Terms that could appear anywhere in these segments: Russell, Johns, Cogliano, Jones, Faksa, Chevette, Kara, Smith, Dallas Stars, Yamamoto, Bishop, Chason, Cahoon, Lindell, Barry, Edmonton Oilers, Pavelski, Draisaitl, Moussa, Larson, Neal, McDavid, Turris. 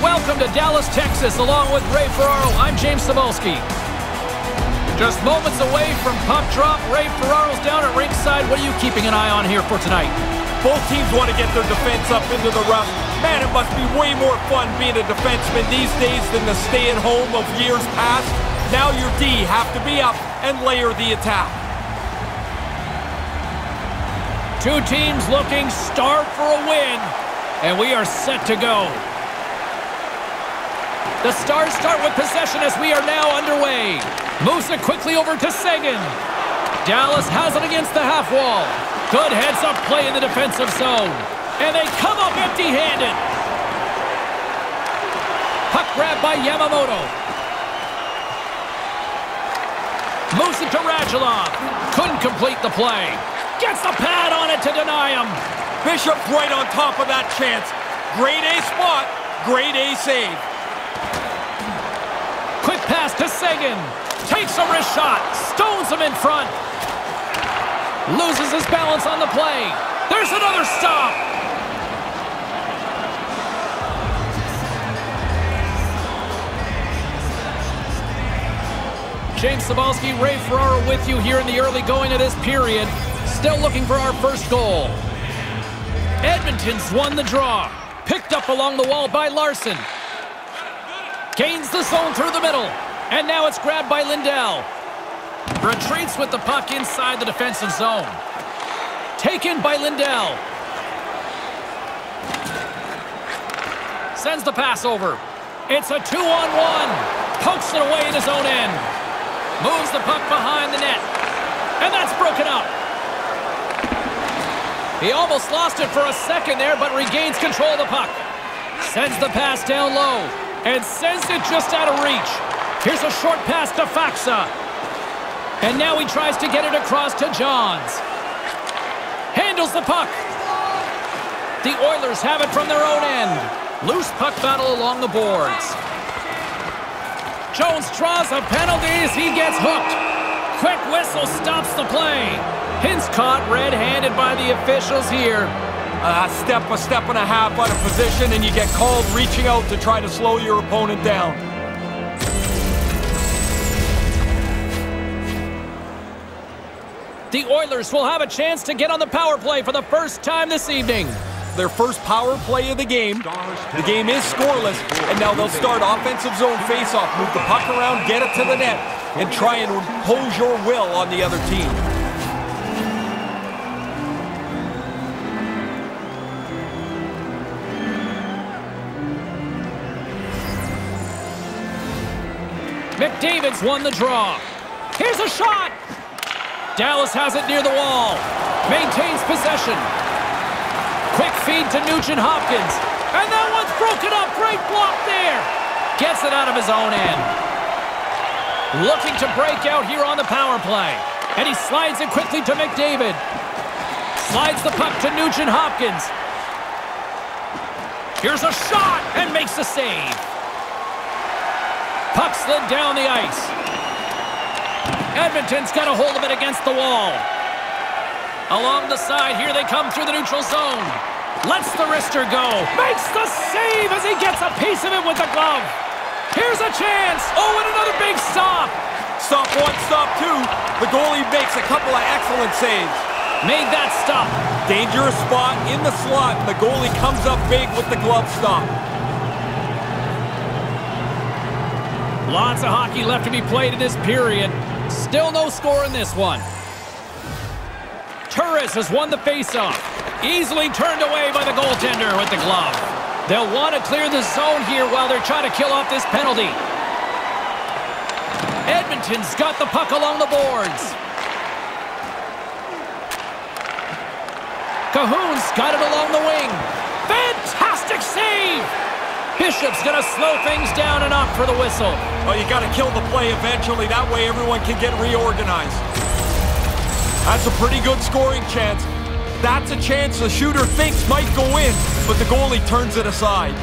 Welcome to Dallas, Texas. Along with Ray Ferraro, I'm James Sabolsky. Just moments away from puck drop. Ray Ferraro's down at ringside. What are you keeping an eye on here for tonight? Both teams want to get their defense up into the rough. Man, it must be way more fun being a defenseman these days than the stay-at-home of years past. Now your D have to be up and layer the attack. Two teams looking starved for a win, and we are set to go. The Stars start with possession as we are now underway. Moussa quickly over to Sagan. Dallas has it against the half wall. Good heads-up play in the defensive zone. And they come up empty-handed. Puck grab by Yamamoto. Moussa to Radulov. Couldn't complete the play. Gets the pad on it to deny him. Bishop right on top of that chance. Grade A spot, grade A save. Quick pass to Seguin. Takes a wrist shot. Stones him in front. Loses his balance on the play. There's another stop. James Sabolsky, Ray Ferraro with you here in the early going of this period. Still looking for our first goal. Edmonton's won the draw. Picked up along the wall by Larson. Gains the zone through the middle. And now it's grabbed by Lindell. Retreats with the puck inside the defensive zone. Taken by Lindell. Sends the pass over. It's a 2-on-1. Pokes it away in his own end. Moves the puck behind the net. And that's broken up. He almost lost it for a second there, but regains control of the puck. Sends the pass down low. And sends it just out of reach. Here's a short pass to Faksa. And now he tries to get it across to Johns. Handles the puck. The Oilers have it from their own end. Loose puck battle along the boards. Jones draws a penalty as he gets hooked. Quick whistle stops the play. Hintz caught red-handed by the officials here. A step and a half out of position, and you get called reaching out to try to slow your opponent down. The Oilers will have a chance to get on the power play for the first time this evening. Their first power play of the game. The game is scoreless, and now they'll start offensive zone faceoff, move the puck around, get it to the net, and try and impose your will on the other team. McDavid's won the draw. Here's a shot. Dallas has it near the wall. Maintains possession. Quick feed to Nugent Hopkins. And that one's broken up. Great block there. Gets it out of his own end. Looking to break out here on the power play. And he slides it quickly to McDavid. Slides the puck to Nugent Hopkins. Here's a shot and makes the save. Puck slid down the ice. Edmonton's got a hold of it against the wall. Along the side, here they come through the neutral zone. Lets the wrister go. Makes the save as he gets a piece of it with the glove. Here's a chance. Oh, and another big stop. Stop one, stop two. The goalie makes a couple of excellent saves. Made that stop. Dangerous spot in the slot. The goalie comes up big with the glove stop. Lots of hockey left to be played in this period. Still no score in this one. Turris has won the faceoff. Easily turned away by the goaltender with the glove. They'll want to clear the zone here while they're trying to kill off this penalty. Edmonton's got the puck along the boards. Cahoon's got it along the wing. Fantastic save! Bishop's going to slow things down and up for the whistle. Well, you got to kill the play eventually. That way everyone can get reorganized. That's a pretty good scoring chance. That's a chance the shooter thinks might go in, but the goalie turns it aside.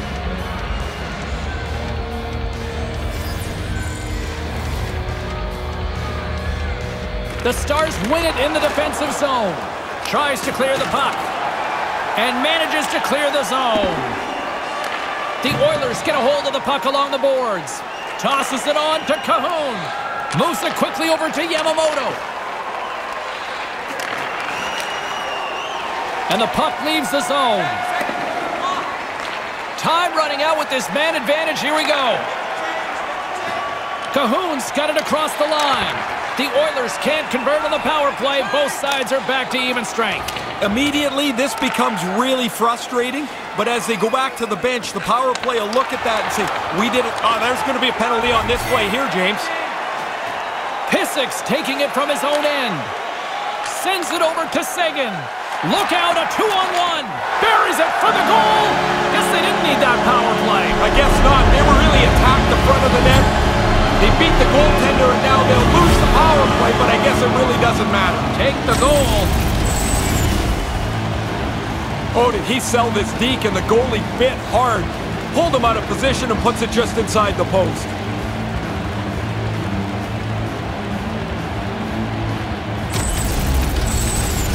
The Stars win it in the defensive zone. Tries to clear the puck. And manages to clear the zone. The Oilers get a hold of the puck along the boards. Tosses it on to Cahoon. Moves it quickly over to Yamamoto. And the puck leaves the zone. Time running out with this man advantage. Here we go. Cahoon's got it across the line. The Oilers can't convert on the power play. Both sides are back to even strength. Immediately, this becomes really frustrating. But as they go back to the bench, the power play will look at that and say, we did it. Oh, there's going to be a penalty on this play here, James. Hischick's taking it from his own end. Sends it over to Sagan. Look out, a 2-on-1. Buries it for the goal. Guess they didn't need that power play. I guess not. They were really attacked the front of the net. They beat the goaltender, and now they'll lose the power play, but I guess it really doesn't matter. Take the goal. Oh, did he sell this deke, and the goalie bit hard. Pulled him out of position and puts it just inside the post.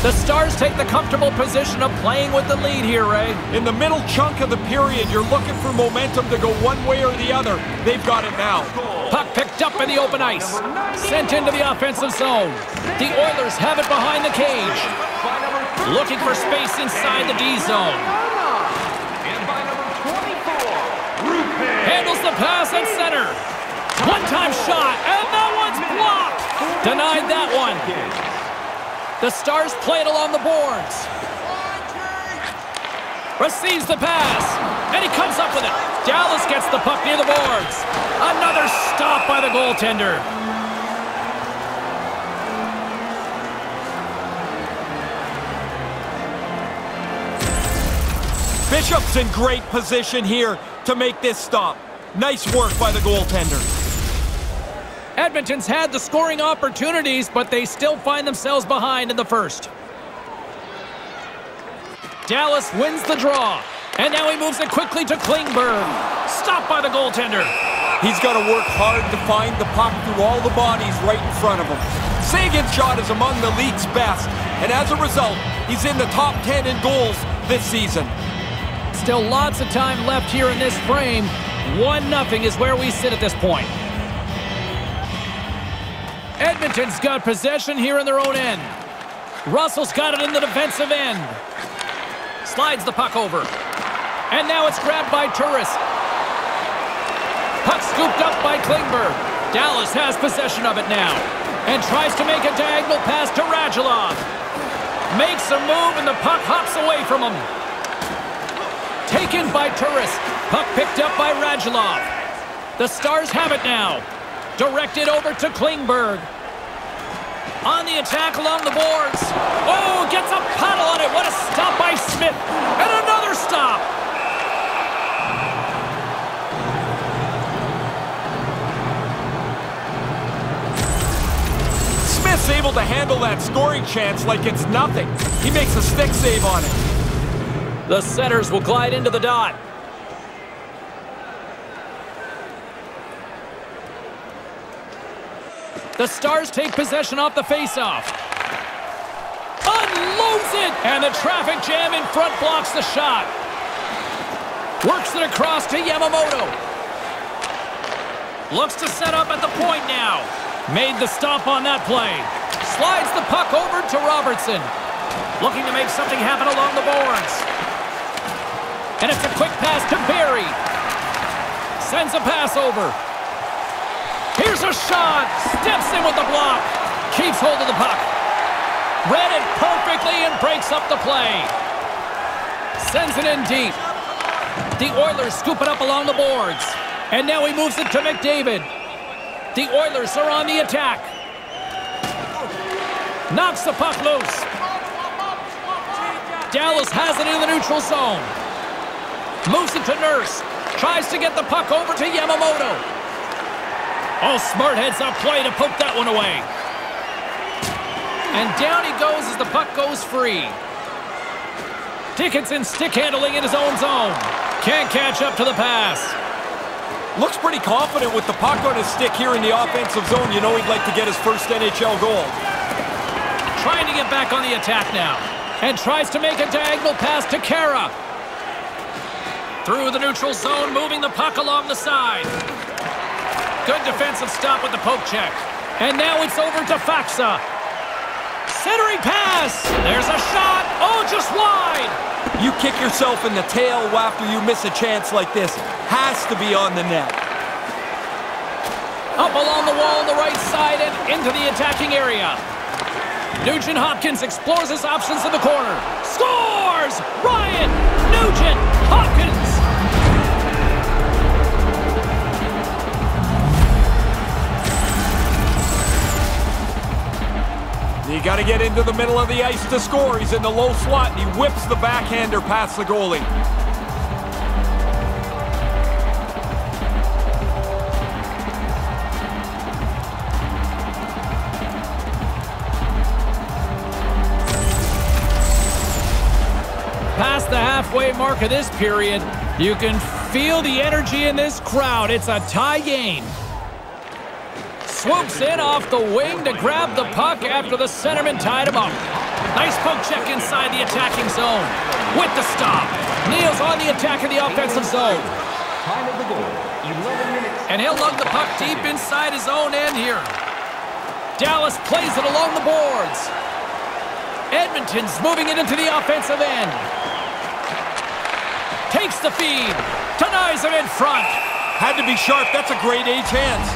The Stars take the comfortable position of playing with the lead here, Ray. In the middle chunk of the period, you're looking for momentum to go one way or the other. They've got it now. Puck picked up in the open ice. Sent into the offensive zone. The Oilers have it behind the cage. Looking for space inside the D zone. And by number 24, handles the pass at center. One-time shot, and that one's blocked. Denied that one. The Stars play it along the boards. Receives the pass, and he comes up with it. Dallas gets the puck near the boards. Another stop by the goaltender. Bishop's in great position here to make this stop. Nice work by the goaltender. Edmonton's had the scoring opportunities, but they still find themselves behind in the first. Dallas wins the draw, and now he moves it quickly to Klingberg. Stopped by the goaltender. He's got to work hard to find the puck through all the bodies right in front of him. Sagan's shot is among the league's best, and as a result, he's in the top 10 in goals this season. Still lots of time left here in this frame. 1-0 is where we sit at this point. Edmonton's got possession here in their own end. Russell's got it in the defensive end. Slides the puck over. And now it's grabbed by Turris. Puck scooped up by Klingberg. Dallas has possession of it now. And tries to make a diagonal pass to Radulov. Makes a move and the puck hops away from him. Taken by Turris. Puck picked up by Radulov. The Stars have it now. Directed over to Klingberg. On the attack along the boards. Oh, gets a paddle on it. What a stop by Smith. And another stop. Smith's able to handle that scoring chance like it's nothing. He makes a stick save on it. The setters will glide into the dot. The Stars take possession off the faceoff. Unloads it! And the traffic jam in front blocks the shot. Works it across to Yamamoto. Looks to set up at the point now. Made the stop on that play. Slides the puck over to Robertson. Looking to make something happen along the boards. And it's a quick pass to Barry. Sends a pass over. Here's a shot. Steps in with the block. Keeps hold of the puck. Read it perfectly and breaks up the play. Sends it in deep. The Oilers scoop it up along the boards. And now he moves it to McDavid. The Oilers are on the attack. Knocks the puck loose. Dallas has it in the neutral zone. Moves it to Nurse. Tries to get the puck over to Yamamoto. Oh, smart heads up play to poke that one away. And down he goes as the puck goes free. Dickinson stick handling in his own zone. Can't catch up to the pass. Looks pretty confident with the puck on his stick here in the offensive zone. You know he'd like to get his first NHL goal. Trying to get back on the attack now. And tries to make a diagonal pass to Kara. Through the neutral zone, moving the puck along the side. Good defensive stop with the poke check. And now it's over to Faksa. Centering pass. There's a shot. Oh, just wide. You kick yourself in the tail after you miss a chance like this. Has to be on the net. Up along the wall on the right side and into the attacking area. Nugent Hopkins explores his options in the corner. Scores! Ryan Nugent Hopkins! You got to get into the middle of the ice to score. He's in the low slot and he whips the backhander past the goalie. Past the halfway mark of this period, you can feel the energy in this crowd. It's a tie game. Swoops in off the wing to grab the puck after the centerman tied him up. Nice poke check inside the attacking zone. With the stop, Neal's on the attack of the offensive zone. Time of the goal, 11 minutes. And he'll lug the puck deep inside his own end here. Dallas plays it along the boards. Edmonton's moving it into the offensive end. Takes the feed. Denies it in front. Had to be sharp. That's a grade A chance.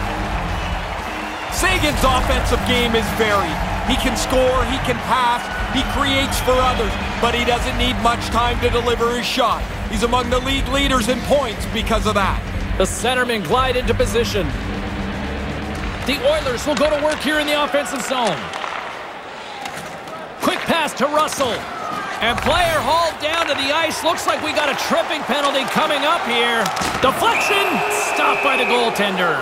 Sagan's offensive game is varied. He can score, he can pass, he creates for others, but he doesn't need much time to deliver his shot. He's among the league leaders in points because of that. The centermen glide into position. The Oilers will go to work here in the offensive zone. Quick pass to Russell. And player hauled down to the ice. Looks like we got a tripping penalty coming up here. Deflection. Stopped by the goaltender.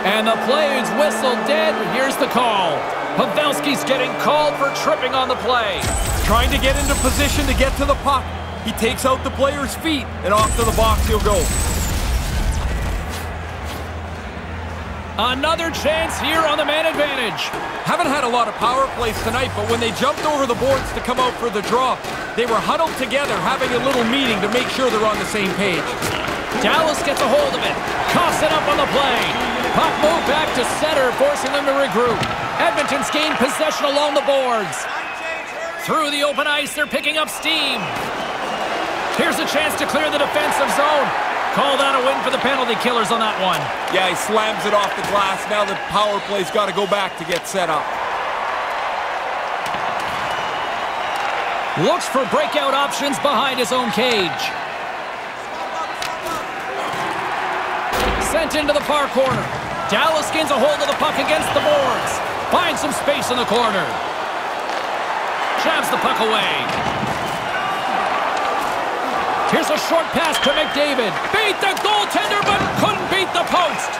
And the play is whistled dead. Here's the call. Pavelski's getting called for tripping on the play. Trying to get into position to get to the puck. He takes out the player's feet. And off to the box he'll go. Another chance here on the man advantage. Haven't had a lot of power plays tonight, but when they jumped over the boards to come out for the draw, they were huddled together, having a little meeting to make sure they're on the same page. Dallas gets a hold of it. Coughs it up on the play. Puck moved back to center, forcing them to regroup. Edmonton's gained possession along the boards. Through the open ice, they're picking up steam. Here's a chance to clear the defensive zone. Called out a win for the penalty killers on that one. Yeah, he slams it off the glass. Now the power play's got to go back to get set up. Looks for breakout options behind his own cage. Sent into the far corner. Dallas gains a hold of the puck against the boards. Finds some space in the corner. Jabs the puck away. Here's a short pass to McDavid. Beat the goaltender, but couldn't beat the post.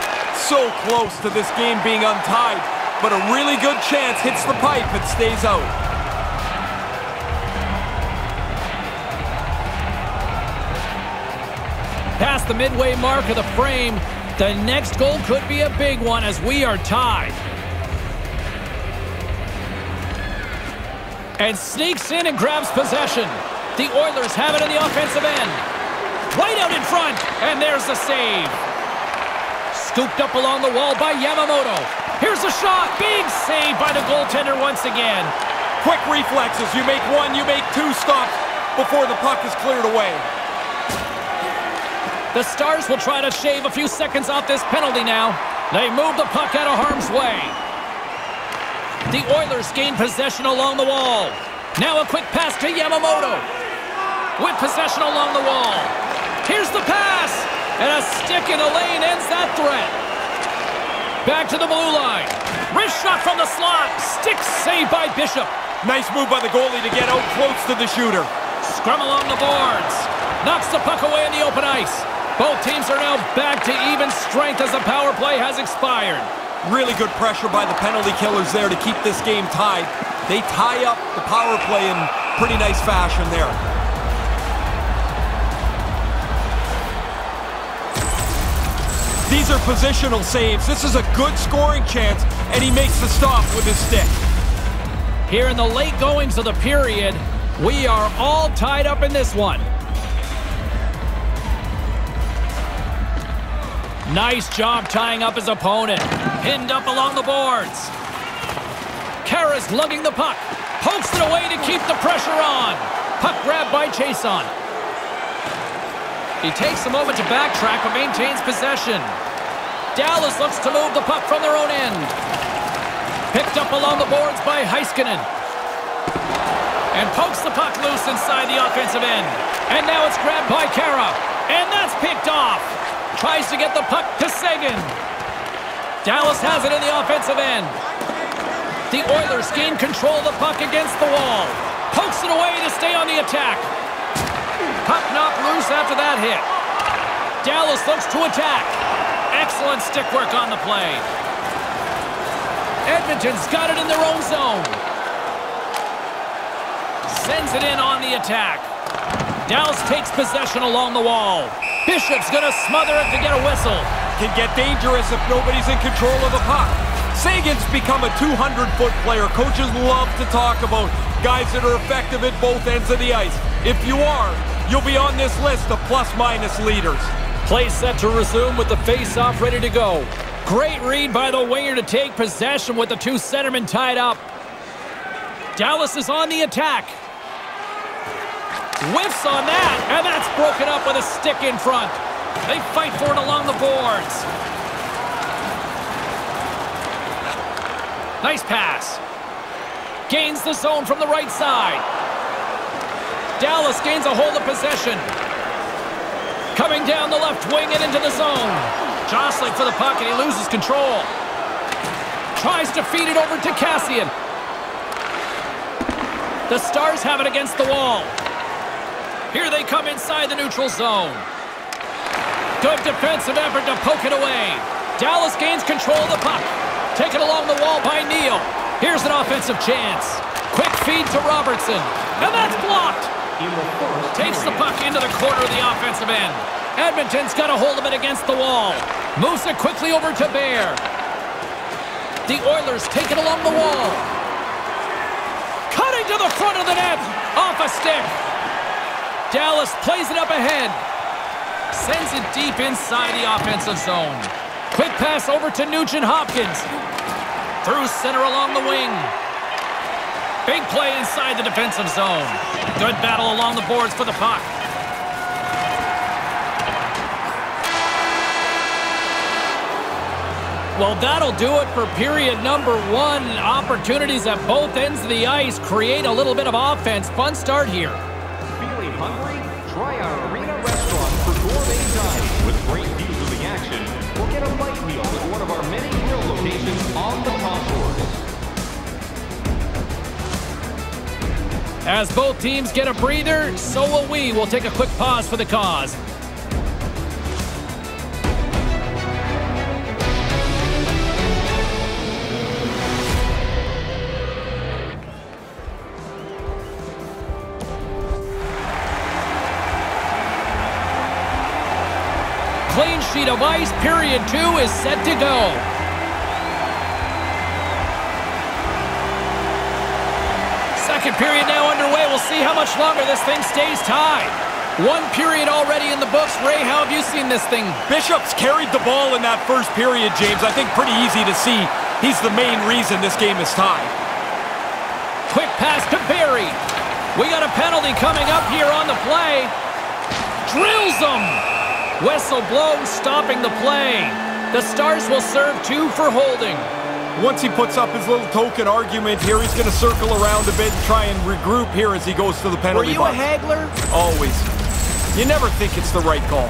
So close to this game being untied, but a really good chance hits the pipe and stays out. Past the midway mark of the frame, the next goal could be a big one as we are tied. And sneaks in and grabs possession. The Oilers have it in the offensive end. Right out in front, and there's the save. Scooped up along the wall by Yamamoto. Here's a shot. Big save by the goaltender once again. Quick reflexes. You make one, you make two stops before the puck is cleared away. The Stars will try to shave a few seconds off this penalty now. They move the puck out of harm's way. The Oilers gain possession along the wall. Now a quick pass to Yamamoto. With possession along the wall. Here's the pass. And a stick in the lane ends that threat. Back to the blue line. Wrist shot from the slot. Stick saved by Bishop. Nice move by the goalie to get out close to the shooter. Scrum along the boards. Knocks the puck away in the open ice. Both teams are now back to even strength as the power play has expired. Really good pressure by the penalty killers there to keep this game tied. They tie up the power play in pretty nice fashion there. These are positional saves. This is a good scoring chance, and he makes the stop with his stick. Here in the late goings of the period, we are all tied up in this one. Nice job tying up his opponent. Pinned up along the boards. Kara's lugging the puck. Pokes it away to keep the pressure on. Puck grabbed by Chason. He takes a moment to backtrack but maintains possession. Dallas looks to move the puck from their own end. Picked up along the boards by Heiskanen. And pokes the puck loose inside the offensive end. And now it's grabbed by Kara. And that's picked off. Tries to get the puck to Sagan. Dallas has it in the offensive end. The Oilers gain control of the puck against the wall. Pokes it away to stay on the attack. Puck knocked loose after that hit. Dallas looks to attack. Excellent stick work on the play. Edmonton's got it in their own zone. Sends it in on the attack. Dallas takes possession along the wall. Bishop's going to smother it to get a whistle. Can get dangerous if nobody's in control of the puck. Sagan's become a 200-foot player. Coaches love to talk about guys that are effective at both ends of the ice. If you are, you'll be on this list of plus-minus leaders. Play set to resume with the face-off ready to go. Great read by the winger to take possession with the two centermen tied up. Dallas is on the attack. Whiffs on that, and that's broken up with a stick in front. They fight for it along the boards. Nice pass. Gains the zone from the right side. Dallas gains a hold of possession. Coming down the left wing and into the zone. Jostling for the puck, and he loses control. Tries to feed it over to Cassian. The Stars have it against the wall. Here they come inside the neutral zone. Good defensive effort to poke it away. Dallas gains control of the puck. Taken along the wall by Neal. Here's an offensive chance. Quick feed to Robertson. And that's blocked. Takes the puck into the corner of the offensive end. Edmonton's got a hold of it against the wall. Moves it quickly over to Bear. The Oilers take it along the wall. Cutting to the front of the net. Off a stick. Dallas plays it up ahead. Sends it deep inside the offensive zone. Quick pass over to Nugent Hopkins. Through center along the wing. Big play inside the defensive zone. Good battle along the boards for the puck. Well, that'll do it for period number one. Opportunities at both ends of the ice create a little bit of offense. Fun start here. Hungry? Try our Arena Restaurant for gourmet dining with great views of the action. We'll get a light meal at one of our many grill locations on the contours. As both teams get a breather, so will we. We'll take a quick pause for the cause. Clean sheet of ice, period two is set to go. Second period now underway. We'll see how much longer this thing stays tied. One period already in the books. Ray, how have you seen this thing? Bishop's carried the ball in that first period, James. I think pretty easy to see. He's the main reason this game is tied. Quick pass to Barry. We got a penalty coming up here on the play. Drills him. Whistle blows, stopping the play. The Stars will serve two for holding. Once he puts up his little token argument here, he's going to circle around a bit and try and regroup here as he goes to the penalty box. Were you a haggler? Always. You never think it's the right call.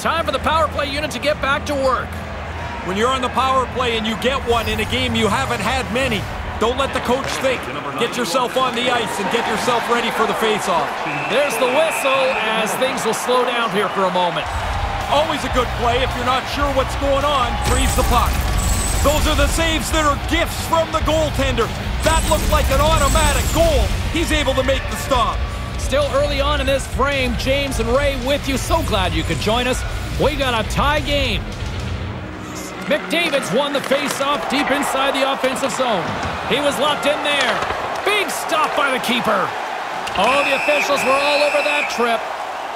Time for the power play unit to get back to work. When you're on the power play and you get one in a game you haven't had many, don't let the coach think. Get yourself on the ice and get yourself ready for the faceoff. There's the whistle as things will slow down here for a moment. Always a good play if you're not sure what's going on. Freeze the puck. Those are the saves that are gifts from the goaltender. That looked like an automatic goal. He's able to make the stop. Still early on in this frame, James and Ray with you. So glad you could join us. We got a tie game. McDavid's won the faceoff deep inside the offensive zone. He was locked in there. Big stop by the keeper. Oh, the officials were all over that trip.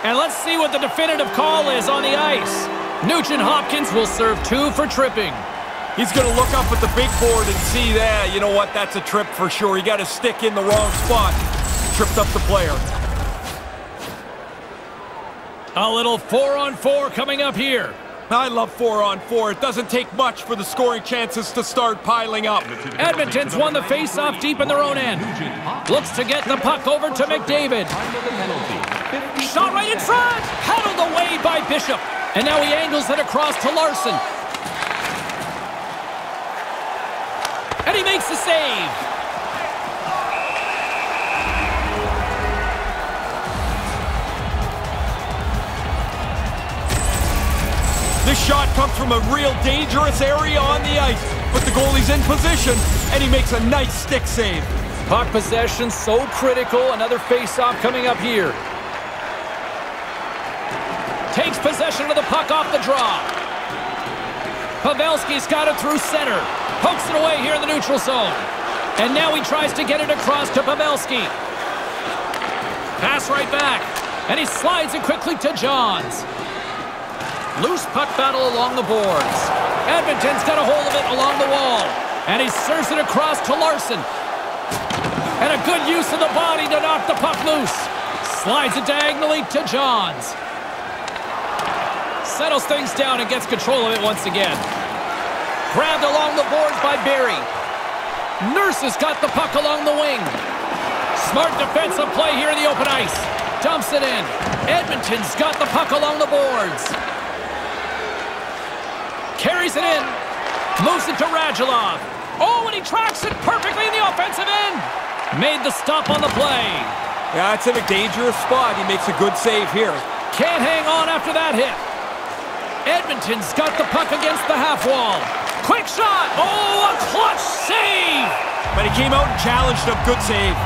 And let's see what the definitive call is on the ice. Nugent Hopkins will serve two for tripping. He's going to look up at the big board and see that. You know what? That's a trip for sure. He got his stick in the wrong spot. Tripped up the player. A little 4-on-4 coming up here. I love 4-on-4. It doesn't take much for the scoring chances to start piling up. Edmonton's won the faceoff deep in their own end. Looks to get the puck over to McDavid. Shot right in front! Paddled away by Bishop. And now he angles it across to Larson. And he makes the save. This shot comes from a real dangerous area on the ice, but the goalie's in position, and he makes a nice stick save. Puck possession so critical. Another face-off coming up here. Takes possession of the puck off the draw. Pavelski's got it through center. Pokes it away here in the neutral zone. And now he tries to get it across to Pavelski. Pass right back. And he slides it quickly to Johns. Loose puck battle along the boards. Edmonton's got a hold of it along the wall. And he serves it across to Larson. And a good use of the body to knock the puck loose. Slides it diagonally to Johns. Settles things down and gets control of it once again. Grabbed along the boards by Barry. Nurse has got the puck along the wing. Smart defensive play here in the open ice. Dumps it in. Edmonton's got the puck along the boards. Carries it in. Moves it to Radulov. Oh, and he tracks it perfectly in the offensive end. Made the stop on the play. Yeah, it's in a dangerous spot. He makes a good save here. Can't hang on after that hit. Edmonton's got the puck against the half wall. Quick shot! Oh, a clutch save! But he came out and challenged him. Good save.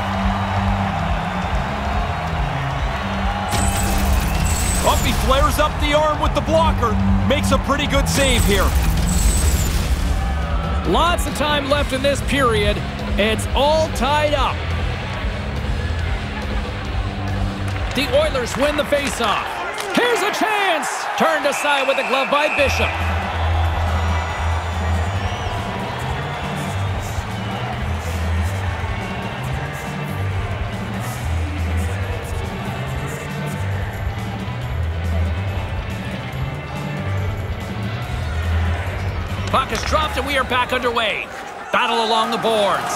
Up, he flares up the arm with the blocker. Makes a pretty good save here. Lots of time left in this period. It's all tied up. The Oilers win the faceoff. Here's a chance! Turned aside with the glove by Bishop. Puck is dropped and we are back underway. Battle along the boards.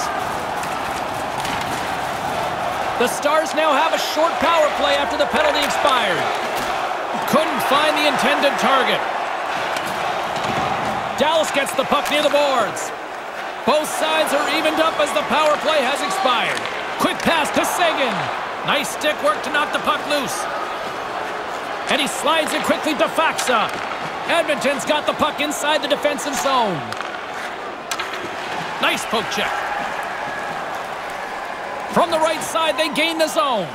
The Stars now have a short power play after the penalty expired. Couldn't find the intended target. Dallas gets the puck near the boards. Both sides are evened up as the power play has expired. Quick pass to Sagan. Nice stick work to knock the puck loose. And he slides it quickly to Faksa. Edmonton's got the puck inside the defensive zone. Nice poke check. From the right side, they gain the zone.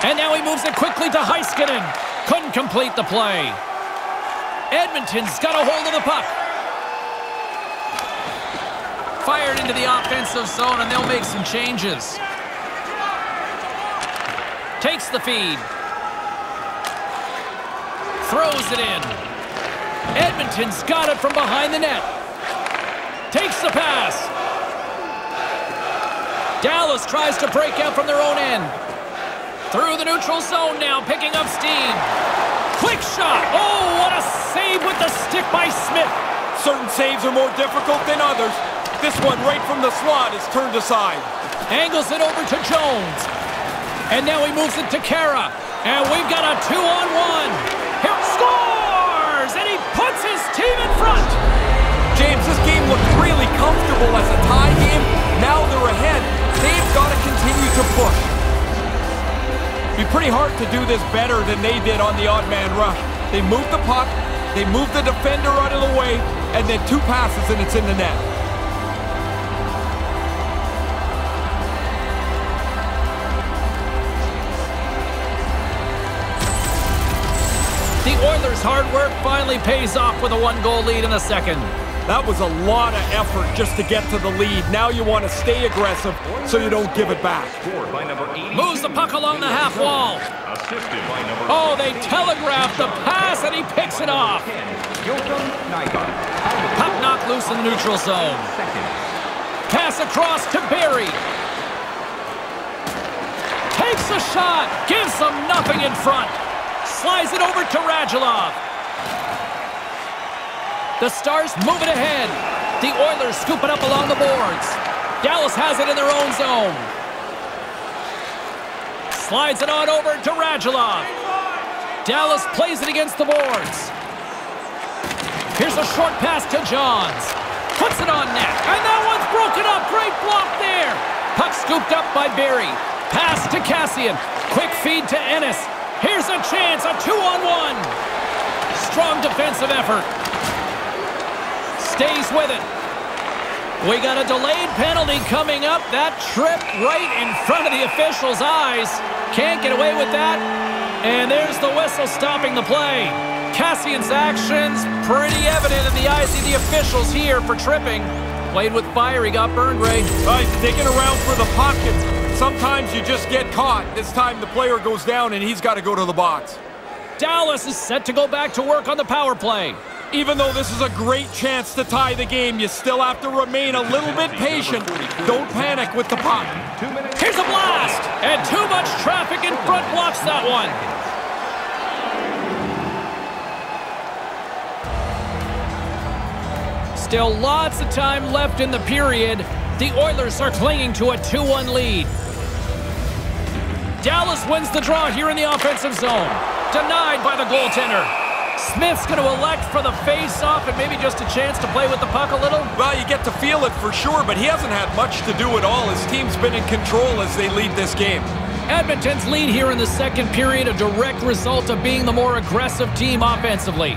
And now he moves it quickly to Heiskanen. Couldn't complete the play. Edmonton's got a hold of the puck. Fired into the offensive zone, and they'll make some changes. Takes the feed. Throws it in. Edmonton's got it from behind the net. Takes the pass. Dallas tries to break out from their own end. Through the neutral zone now, picking up steam. Quick shot. Oh, what a save with the stick by Smith. Certain saves are more difficult than others. This one right from the slot is turned aside. Angles it over to Jones. And now he moves it to Kara. And we've got a 2-on-1. Here it scores! And he puts his team in front. James, this game looked really comfortable as a tie game. Now they're ahead. They've got to continue to push. It'd be pretty hard to do this better than they did on the odd-man rush. They moved the puck, they moved the defender out of the way, and then two passes and it's in the net. The Oilers' hard work finally pays off with a one-goal lead in the second. That was a lot of effort just to get to the lead. Now you want to stay aggressive so you don't give it back. Moves the puck along the half wall. Oh, they telegraphed the pass, and he picks it off. Puck knocked loose in the neutral zone. Pass across to Barry. Takes a shot. Gives them nothing in front. Slides it over to Radulov. The Stars move it ahead. The Oilers scoop it up along the boards. Dallas has it in their own zone. Slides it on over to Radulov. Dallas plays it against the boards. Here's a short pass to Johns. Puts it on net. And that one's broken up. Great block there. Puck scooped up by Barry. Pass to Cassian. Quick feed to Ennis. Here's a chance. A 2-on-1. Strong defensive effort. Stays with it. We got a delayed penalty coming up. That trip right in front of the official's eyes. Can't get away with that. And there's the whistle stopping the play. Cassian's actions pretty evident in the eyes of the officials here for tripping. Played with fire. He got burned, Ray. Right, digging around for the pockets. Sometimes you just get caught. This time the player goes down and he's got to go to the box. Dallas is set to go back to work on the power play. Even though this is a great chance to tie the game, you still have to remain a little bit patient. Don't panic with the puck. Here's a blast! And too much traffic in front blocks that one. Still lots of time left in the period. The Oilers are clinging to a 2-1 lead. Dallas wins the draw here in the offensive zone. Denied by the goaltender. Smith's going to elect for the face-off and maybe just a chance to play with the puck a little. Well, you get to feel it for sure, but he hasn't had much to do at all. His team's been in control as they lead this game. Edmonton's lead here in the second period, a direct result of being the more aggressive team offensively.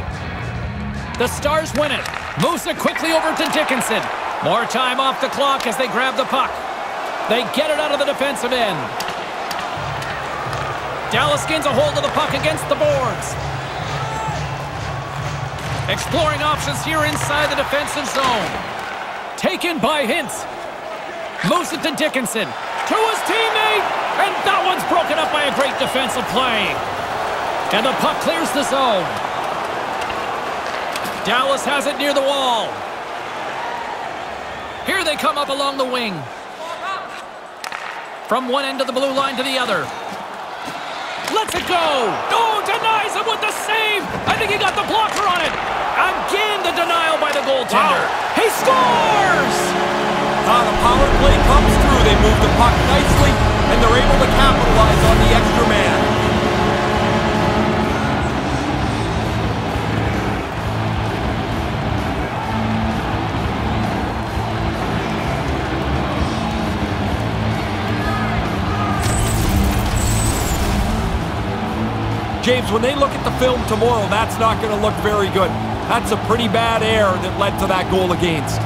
The Stars win it. Moussa quickly over to Dickinson. More time off the clock as they grab the puck. They get it out of the defensive end. Dallas gains a hold of the puck against the boards. Exploring options here inside the defensive zone. Taken by Hintz. Moves it to Dickinson. To his teammate. And that one's broken up by a great defensive play. And the puck clears the zone. Dallas has it near the wall. Here they come up along the wing. From one end of the blue line to the other. Lets it go. Oh, denies him with the save. I think he got the blocker on it. Again, the denial by the goaltender. Wow. He scores! The power play comes through. They move the puck nicely, and they're able to capitalize on the extra man. James, when they look at the film tomorrow, that's not going to look very good. That's a pretty bad error that led to that goal against.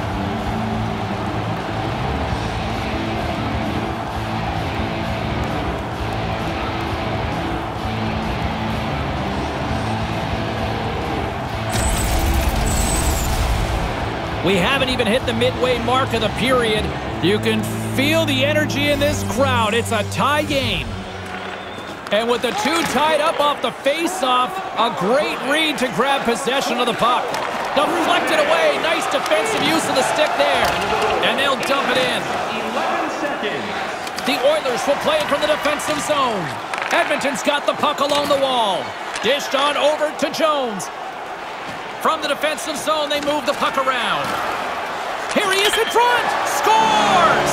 We haven't even hit the midway mark of the period. You can feel the energy in this crowd. It's a tie game. And with the two tied up off the face-off, a great read to grab possession of the puck. Deflected away. Nice defensive use of the stick there. And they'll dump it in. 11 seconds. The Oilers will play it from the defensive zone. Edmonton's got the puck along the wall. Dished on over to Jones. From the defensive zone, they move the puck around. Here he is in front. Scores!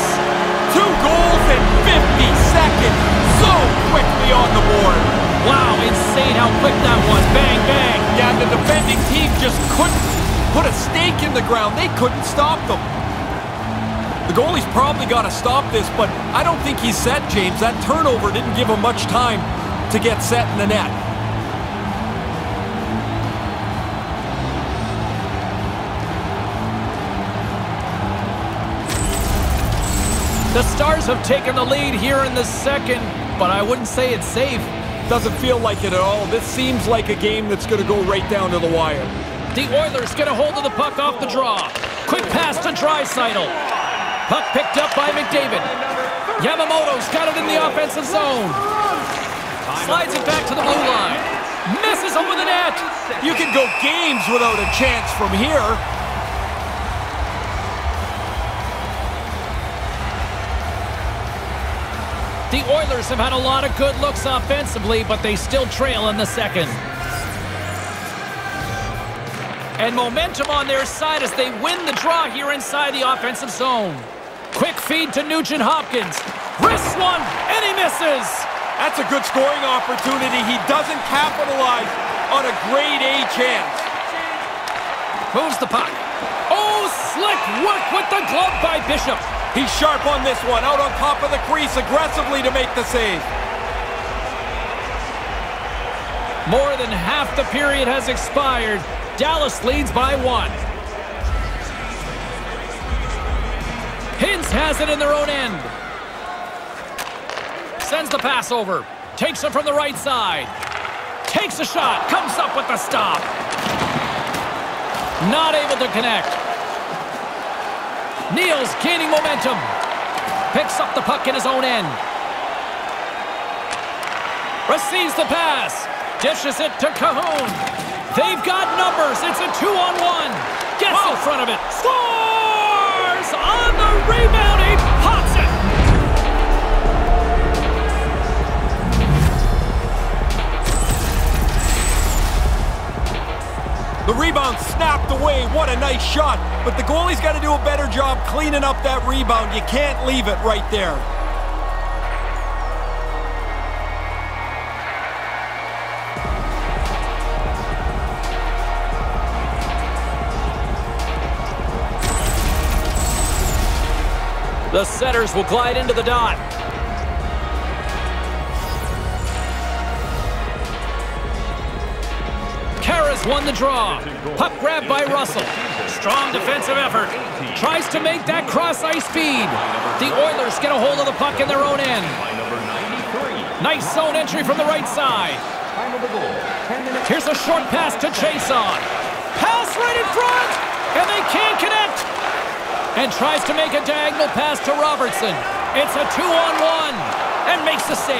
2 goals in 50 seconds. So quickly on the board. Wow, insane how quick that was. Bang, bang. Yeah, the defending team just couldn't put a stake in the ground. They couldn't stop them. The goalie's probably got to stop this, but I don't think he's set, James. That turnover didn't give him much time to get set in the net. The Stars have taken the lead here in the second, but I wouldn't say it's safe. Doesn't feel like it at all. This seems like a game that's going to go right down to the wire. The Oilers get a hold of the puck off the draw. Quick pass to Draisaitl. Puck picked up by McDavid. Yamamoto's got it in the offensive zone. Slides it back to the blue line. Misses over the net. You can go games without a chance from here. The Oilers have had a lot of good looks offensively, but they still trail in the second. And momentum on their side as they win the draw here inside the offensive zone. Quick feed to Nugent Hopkins. Wrists one, and he misses! That's a good scoring opportunity. He doesn't capitalize on a grade-A chance. Moves the puck. Oh, slick work with the glove by Bishop. He's sharp on this one, out on top of the crease, aggressively to make the save. More than half the period has expired. Dallas leads by one. Hintz has it in their own end. Sends the pass over. Takes it from the right side. Takes a shot, comes up with the stop. Not able to connect. Neal's gaining momentum. Picks up the puck in his own end. Receives the pass. Dishes it to Cahoon. They've got numbers. It's a 2-on-1. Gets in front of it. Scores! On the rebound, he pots it. The rebound snapped away. What a nice shot. But the goalie's got to do a better job cleaning up that rebound. You can't leave it right there. The setters will glide into the dot. Kara's won the draw. Puck grabbed by Russell. Strong defensive effort. Tries to make that cross-ice feed. The Oilers get a hold of the puck in their own end. Nice zone entry from the right side. Here's a short pass to Chason. Pass right in front, and they can't connect. And tries to make a diagonal pass to Robertson. It's a 2-on-1, and makes the save.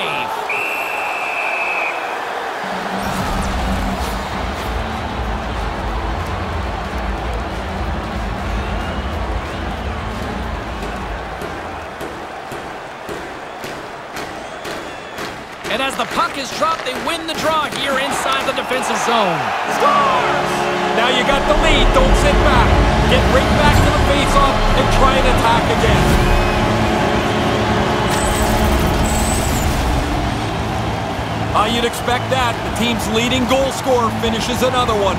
And as the puck is dropped, they win the draw here inside the defensive zone. Scores! Now you got the lead. Don't sit back. Get right back to the faceoff and try and attack again. You'd expect that. The team's leading goal scorer finishes another one.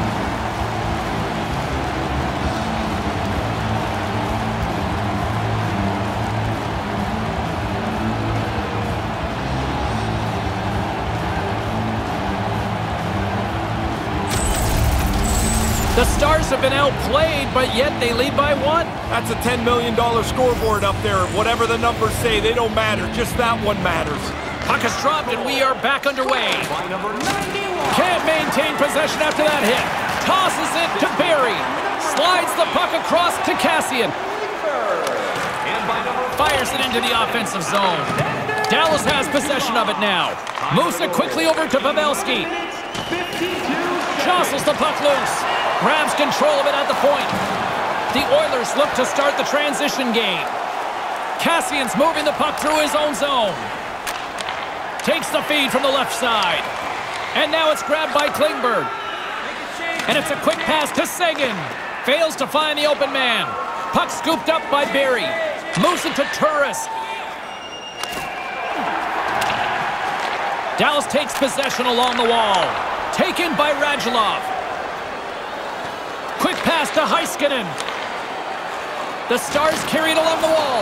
The Stars have been outplayed, but yet they lead by one. That's a $10 million scoreboard up there. Whatever the numbers say, they don't matter. Just that one matters. Puck is dropped, and we are back underway. Can't maintain possession after that hit. Tosses it to Barry. Slides the puck across to Cassian. Fires it into the offensive zone. Dallas has possession of it now. Moussa quickly over to Pavelski. Jostles the puck loose. Grabs control of it at the point. The Oilers look to start the transition game. Cassian's moving the puck through his own zone. Takes the feed from the left side. And now it's grabbed by Klingberg. And it's a quick pass to Sagan. Fails to find the open man. Puck scooped up by Barry. Moves it to Turris. Dallas takes possession along the wall. Taken by Radulov. Quick pass to Heiskanen. The Stars carried along the wall.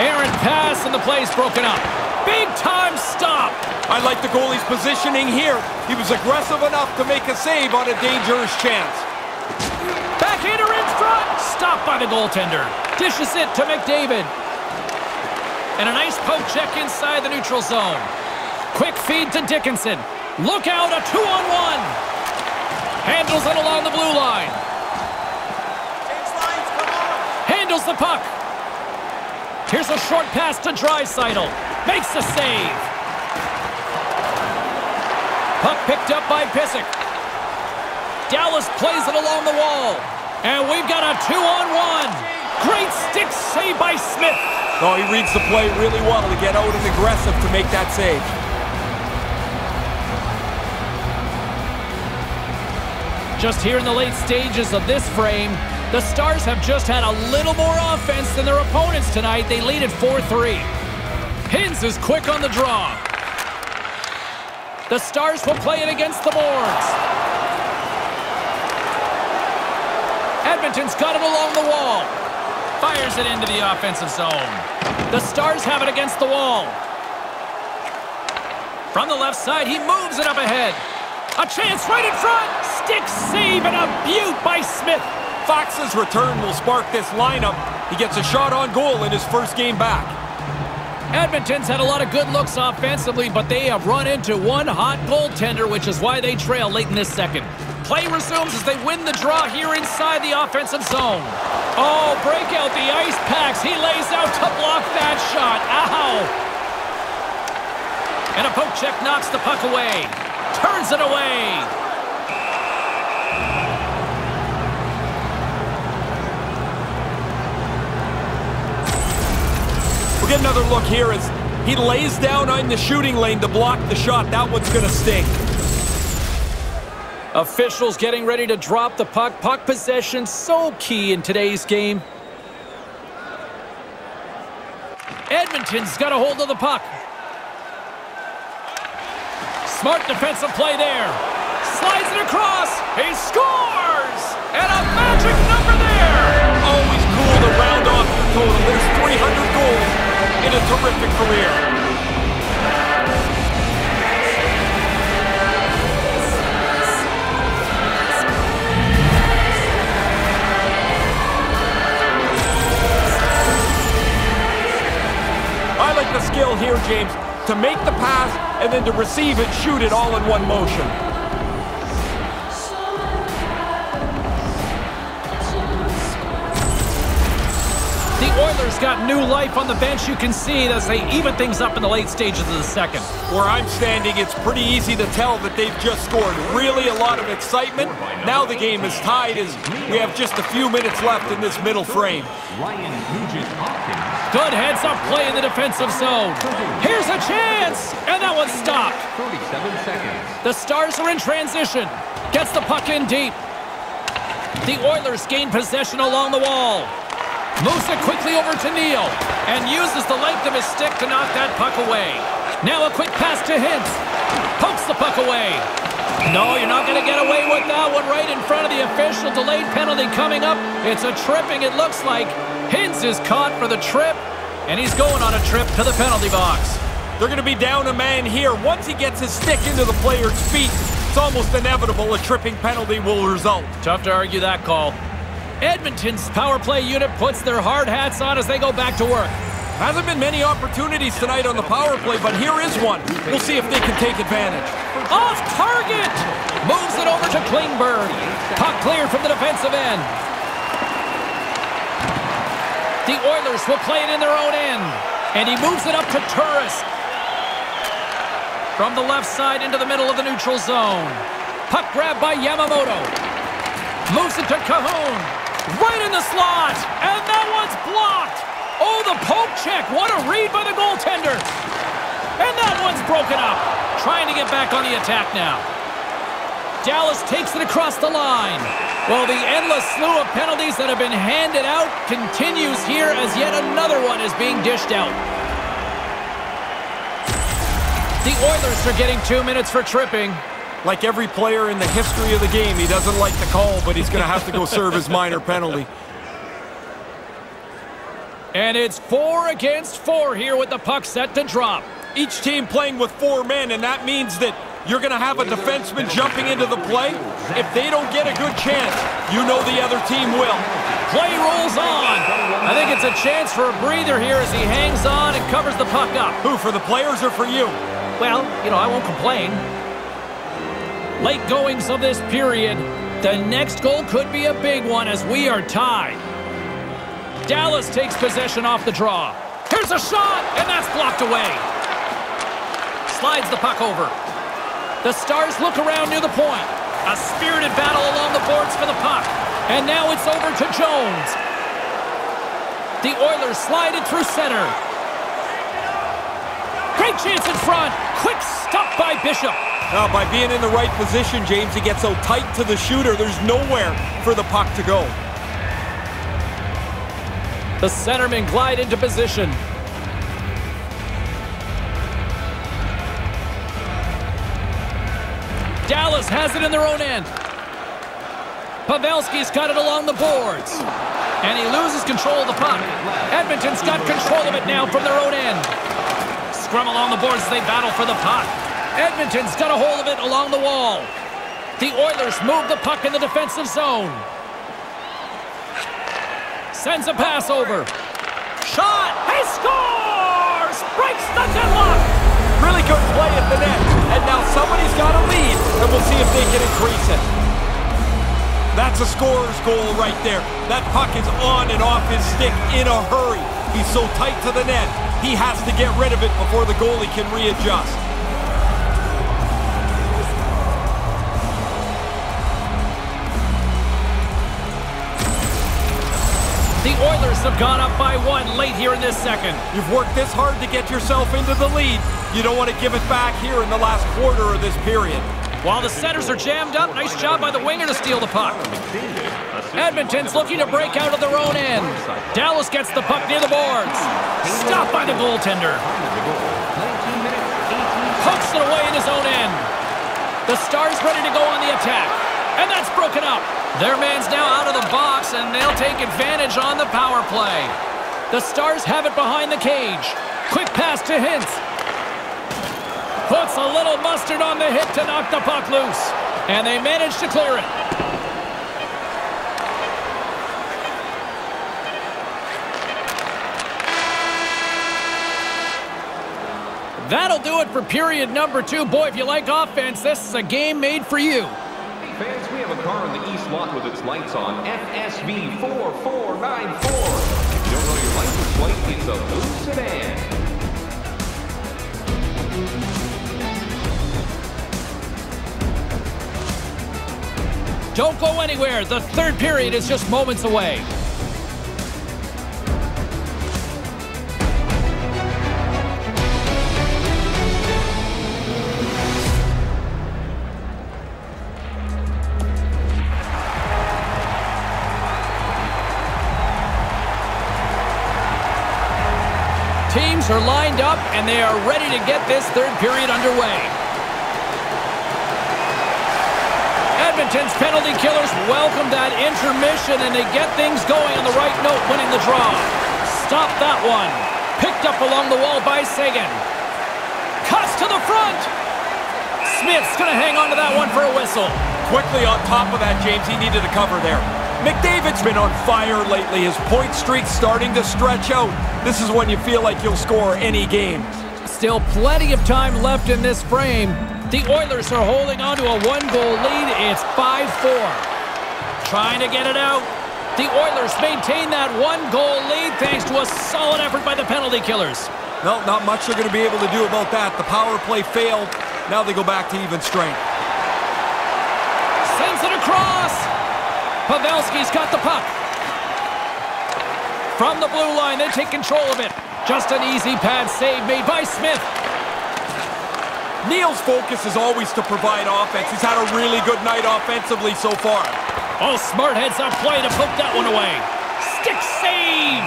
Errant pass and the play's broken up. Big time stop. I like the goalie's positioning here. He was aggressive enough to make a save on a dangerous chance. Backhander in front. Stopped by the goaltender. Dishes it to McDavid. And a nice poke check inside the neutral zone. Quick feed to Dickinson. Look out, a 2-on-1. Handles it along the blue line. the puck. Here's a short pass to Draisaitl. Makes the save. Puck picked up by Pavelski. Dallas plays it along the wall. And we've got a 2-on-1. Great stick save by Smith. Oh, he reads the play really well to get out and aggressive to make that save. Just here in the late stages of this frame, the Stars have just had a little more offense than their opponents tonight. They lead at 4-3. Hintz is quick on the draw. The Stars will play it against the boards. Edmonton's got it along the wall. Fires it into the offensive zone. The Stars have it against the wall. From the left side, he moves it up ahead. A chance right in front. Stick save and a beaut by Smith. Faksa's return will spark this lineup. He gets a shot on goal in his first game back. Edmonton's had a lot of good looks offensively, but they have run into one hot goaltender, which is why they trail late in this second. Play resumes as they win the draw here inside the offensive zone. Oh, break out the ice packs. He lays out to block that shot. Ow! And a poke check knocks the puck away. Turns it away. Get another look here as he lays down on the shooting lane to block the shot. That one's going to sting. Officials getting ready to drop the puck. Puck possession so key in today's game. Edmonton's got a hold of the puck. Smart defensive play there. Slides it across. He scores! And a magic number there! Always cool to round off the total. There's 300 goals in a terrific career. I like the skill here, James, to make the pass and then to receive it, shoot it all in one motion. Oilers got new life on the bench. You can see as they even things up in the late stages of the second. Where I'm standing, it's pretty easy to tell that they've just scored. Really a lot of excitement. Now the game is tied as we have just a few minutes left in this middle frame. Nugent Hopkins. Good heads-up play in the defensive zone. Here's a chance! And that one's stopped. 37 seconds. The Stars are in transition. Gets the puck in deep. The Oilers gain possession along the wall. Moves it quickly over to Neal and uses the length of his stick to knock that puck away. Now a quick pass to Hintz. Pokes the puck away. No, you're not going to get away with that one right in front of the official. Delayed penalty coming up. It's a tripping, it looks like. Hintz is caught for the trip, and he's going on a trip to the penalty box. They're going to be down a man here. Once he gets his stick into the player's feet, it's almost inevitable a tripping penalty will result. Tough to argue that call. Edmonton's power play unit puts their hard hats on as they go back to work. Hasn't been many opportunities tonight on the power play, but here is one. We'll see if they can take advantage. Off target! Moves it over to Klingberg. Puck cleared from the defensive end. The Oilers will play it in their own end. And he moves it up to Turris. From the left side into the middle of the neutral zone. Puck grabbed by Yamamoto. Moves it to Cahoon. Right in the slot, and that one's blocked. Oh, the poke check. What a read by the goaltender. And that one's broken up. Trying to get back on the attack now. Dallas takes it across the line. Well, the endless slew of penalties that have been handed out continues here as yet another one is being dished out. The Oilers are getting 2 minutes for tripping. Like every player in the history of the game, he doesn't like the call, but he's going to have to go serve his minor penalty. And it's 4 against 4 here with the puck set to drop. Each team playing with 4 men, and that means that you're going to have a defenseman jumping into the play. If they don't get a good chance, you know the other team will. Play rolls on. I think it's a chance for a breather here as he hangs on and covers the puck up. Who, for the players or for you? Well, you know, I won't complain. Late goings of this period. The next goal could be a big one as we are tied. Dallas takes possession off the draw. Here's a shot, and that's blocked away. Slides the puck over. The Stars look around near the point. A spirited battle along the boards for the puck. And now it's over to Jones. The Oilers slide it through center. Great chance in front. Quick stop by Bishop. Now, by being in the right position, James, he gets so tight to the shooter, there's nowhere for the puck to go. The centermen glide into position. Dallas has it in their own end. Pavelski's got it along the boards. And he loses control of the puck. Edmonton's got control of it now from their own end. Scrum along the boards as they battle for the puck. Edmonton's got a hold of it along the wall. The Oilers move the puck in the defensive zone. Sends a pass over. Shot! He scores! Breaks the deadlock! Really good play at the net. And now somebody's got a lead, and we'll see if they can increase it. That's a scorer's goal right there. That puck is on and off his stick in a hurry. He's so tight to the net, he has to get rid of it before the goalie can readjust. The Oilers have gone up by one late here in this second. You've worked this hard to get yourself into the lead. You don't want to give it back here in the last quarter of this period. While the centers are jammed up, nice job by the winger to steal the puck. Edmonton's looking to break out of their own end. Dallas gets the puck near the boards. Stopped by the goaltender. Hooks it away in his own end. The Stars ready to go on the attack. And that's broken up. Their man's now out of the box, and they'll take advantage on the power play. The Stars have it behind the cage. Quick pass to Hintz. Puts a little mustard on the hip to knock the puck loose. And they manage to clear it. That'll do it for period number 2. Boy, if you like offense, this is a game made for you. Hey fans, we have a car in the east lot with its lights on. FSV 4494. If you don't know your license plate, it's a blue sedan. Don't go anywhere. The third period is just moments away. Teams are lined up, and they are ready to get this third period underway. Edmonton's penalty killers welcome that intermission, and they get things going on the right note, winning the draw. Stop that one. Picked up along the wall by Sagan. Cuts to the front. Smith's going to hang on to that one for a whistle. Quickly on top of that, James, he needed a cover there. McDavid's been on fire lately. His point streak's starting to stretch out. This is when you feel like you'll score any game. Still plenty of time left in this frame. The Oilers are holding on to a one-goal lead. It's 5-4. Trying to get it out. The Oilers maintain that one-goal lead thanks to a solid effort by the penalty killers. No, not much they're going to be able to do about that. The power play failed. Now they go back to even strength. Sends it across. Pavelski's got the puck. From the blue line, they take control of it. Just an easy pad save made by Smith. Neal's focus is always to provide offense. He's had a really good night offensively so far. Oh, smart heads up play to put that one away. Stick save!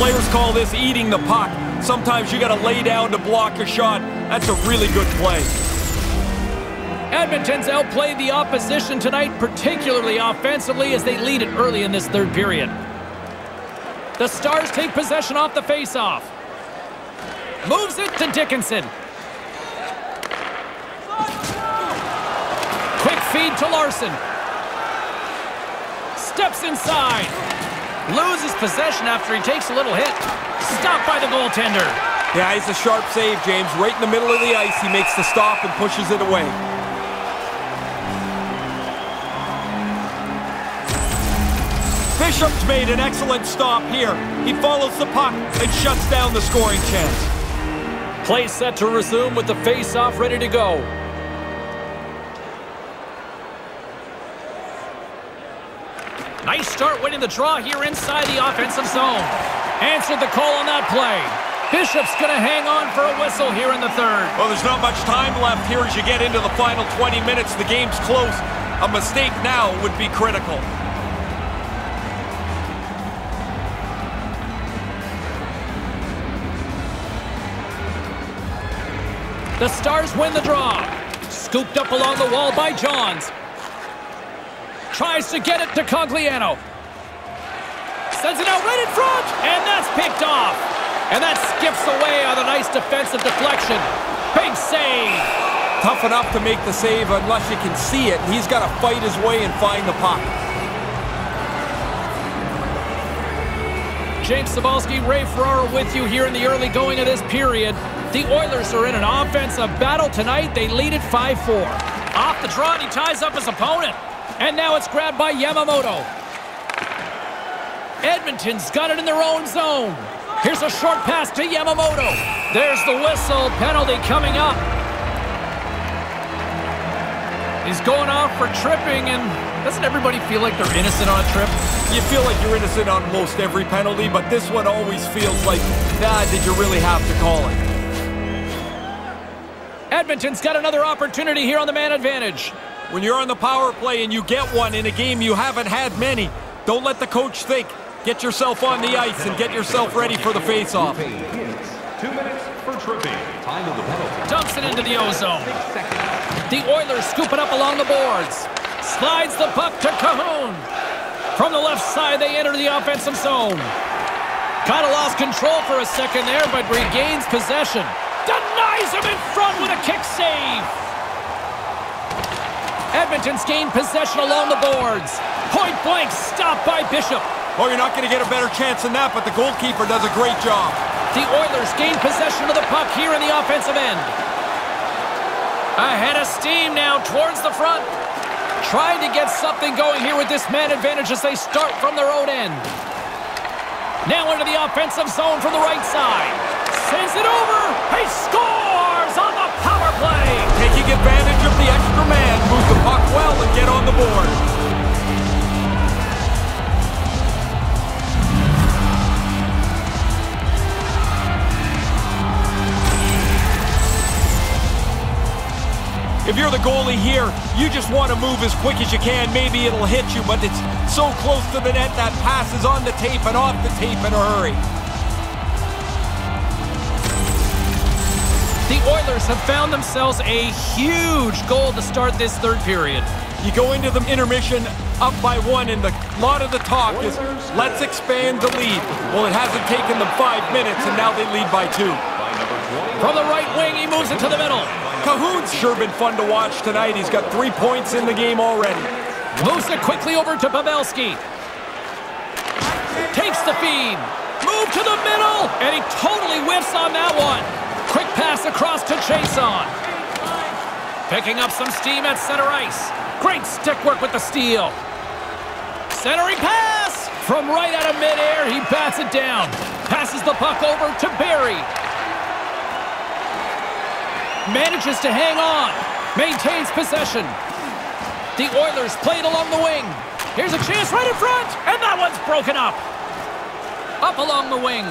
Players call this eating the puck. Sometimes you got to lay down to block a shot. That's a really good play. Edmonton's outplayed the opposition tonight, particularly offensively, as they lead it early in this third period. The Stars take possession off the face-off. Moves it to Dickinson. Quick feed to Larson. Steps inside. Loses possession after he takes a little hit. Stopped by the goaltender. Yeah, it's a sharp save, James. Right in the middle of the ice, he makes the stop and pushes it away. Bishop's made an excellent stop here. He follows the puck and shuts down the scoring chance. Play set to resume with the face-off ready to go. Nice start winning the draw here inside the offensive zone. Answered the call on that play. Bishop's going to hang on for a whistle here in the third. Well, there's not much time left here as you get into the final 20 minutes. The game's close. A mistake now would be critical. The Stars win the draw. Scooped up along the wall by Johns. Tries to get it to Cogliano. Sends it out right in front, and that's picked off. And that skips away on a nice defensive deflection. Big save. Tough enough to make the save unless you can see it. He's got to fight his way and find the puck. James Sabolsky, Ray Ferraro with you here in the early going of this period. The Oilers are in an offensive battle tonight. They lead it 5-4. Off the draw, and he ties up his opponent. And now it's grabbed by Yamamoto. Edmonton's got it in their own zone. Here's a short pass to Yamamoto. There's the whistle. Penalty coming up. He's going off for tripping, and doesn't everybody feel like they're innocent on a trip? You feel like you're innocent on most every penalty, but this one always feels like, did you really have to call it? Edmonton's got another opportunity here on the man advantage. When you're on the power play and you get one in a game you haven't had many, don't let the coach think. Get yourself on the ice and get yourself ready for the faceoff. 2 minutes for tripping. Time of the penalty. Dumps it into the O-zone. The Oilers scoop it up along the boards. Slides the puck to Cahoon. From the left side, they enter the offensive zone. Kind of lost control for a second there, but regains possession. Denies him in front with a kick save. Edmonton's gained possession along the boards. Point blank stopped by Bishop. Oh, you're not going to get a better chance than that, but the goalkeeper does a great job. The Oilers gain possession of the puck here in the offensive end. Ahead of steam now towards the front. Trying to get something going here with this man advantage as they start from their own end. Now into the offensive zone from the right side. Sends it over. He scores on the power play. Taking advantage of the extra man. Move the puck well and get on the board. If you're the goalie here, you just want to move as quick as you can. Maybe it'll hit you, but it's so close to the net, that pass is on the tape and off the tape in a hurry. The Oilers have found themselves a huge goal to start this third period. You go into the intermission up by one, and a lot of the talk is, let's expand the lead. Well, it hasn't taken them 5 minutes, and now they lead by two. From the right wing, he moves it to the middle. Cahoon's sure been fun to watch tonight. He's got 3 points in the game already. Moussa quickly over to Pavelski. Takes the feed. Move to the middle, and he totally whiffs on that one. Quick pass across to Chason. Picking up some steam at center ice. Great stick work with the steal. Centering pass. From right out of midair, he bats it down. Passes the puck over to Barry. Manages to hang on. Maintains possession. The Oilers played along the wing. Here's a chance right in front, and that one's broken up. Up along the wing.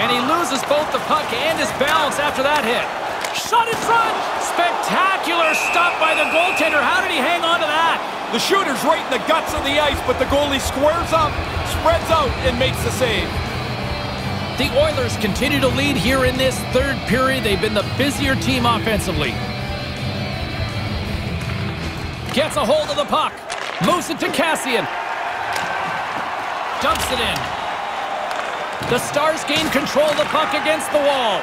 And he loses both the puck and his balance after that hit. Shot in front. Spectacular stop by the goaltender. How did he hang on to that? The shooter's right in the guts of the ice, but the goalie squares up, spreads out, and makes the save. The Oilers continue to lead here in this third period. They've been the busier team offensively. Gets a hold of the puck. Moves it to Cassian. Dumps it in. The Stars gain control of the puck against the wall.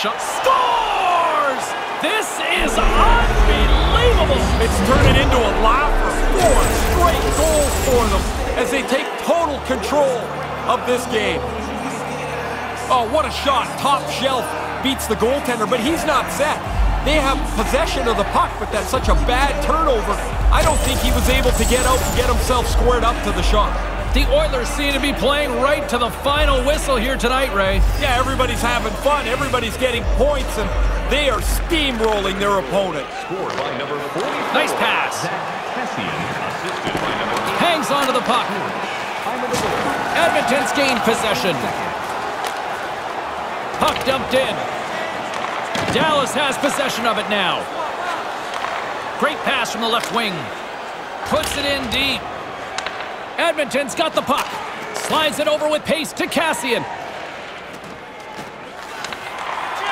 Scores! This is unbelievable! It's turning into a laugher. 4 straight goals for them as they take total control of this game. Oh, what a shot. Top shelf beats the goaltender, but he's not set. They have possession of the puck, but that's such a bad turnover. I don't think he was able to get out and get himself squared up to the shot. The Oilers seem to be playing right to the final whistle here tonight, Ray. Yeah, everybody's having fun. Everybody's getting points, and they are steamrolling their opponent. Scored by number 44. Nice pass. Cassian, assisted by number 8. Hangs onto the puck. Edmonton's gained possession. Puck dumped in. Dallas has possession of it now. Great pass from the left wing. Puts it in deep. Edmonton's got the puck. Slides it over with pace to Cassian.